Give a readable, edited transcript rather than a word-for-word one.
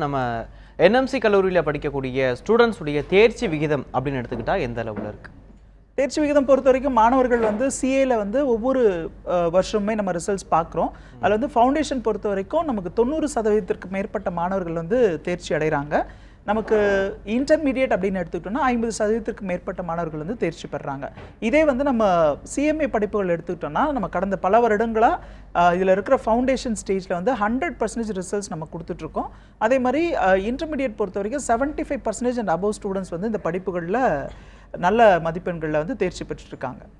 நம்ம என்எம்சி கல்லூரியில படிக்கக்கூடிய ஸ்டூடண்ட்ஸ் உடைய தேர்ச்சி விகிதம் அப்படினு எடுத்துக்கிட்டா எந்த லெவல்ல இருக்கு? தேர்ச்சி விகிதம் பொறுத்த வரைக்கும் மாணவர்கள் வந்து CA ல வந்து ஒவ்வொரு வருஷமே நம்ம ரிசல்ட்ஸ் பார்க்குறோம். அதுல வந்து ஃபவுண்டேஷன் பொறுத்த வரைக்கும் நமக்கு 90% க்கு மேற்பட்ட மாணவர்கள் வந்து தேர்ச்சி அடைறாங்க. நமக்கு இன்டர்மீடியேட் அப்படினு எடுத்துக்கிட்டோம்னா 50% க்கு மேற்பட்ட மாணவர்கள் வந்து தேர்ச்சி பெறாங்க. இதே வந்து நம்ம CMA படிப்புகள் எடுத்துக்கிட்டோம்னா நம்ம கடந்த பல வருடங்களா இதுல இருக்கிற ஃபவுண்டேஷன் ஸ்டேஜ்ல வந்து 100% ரிசல்ட்ஸ் நம்ம கொடுத்துட்டு இருக்கோம். அதே மாதிரி இன்டர்மீடியேட் பொறுத்த வரைக்கும் 75% and above ஸ்டூடண்ட்ஸ் வந்து இந்த படிப்புகள்ல நல்ல மதிப்பெண்கள்ல வந்து தேர்ச்சி பெற்றிருக்காங்க.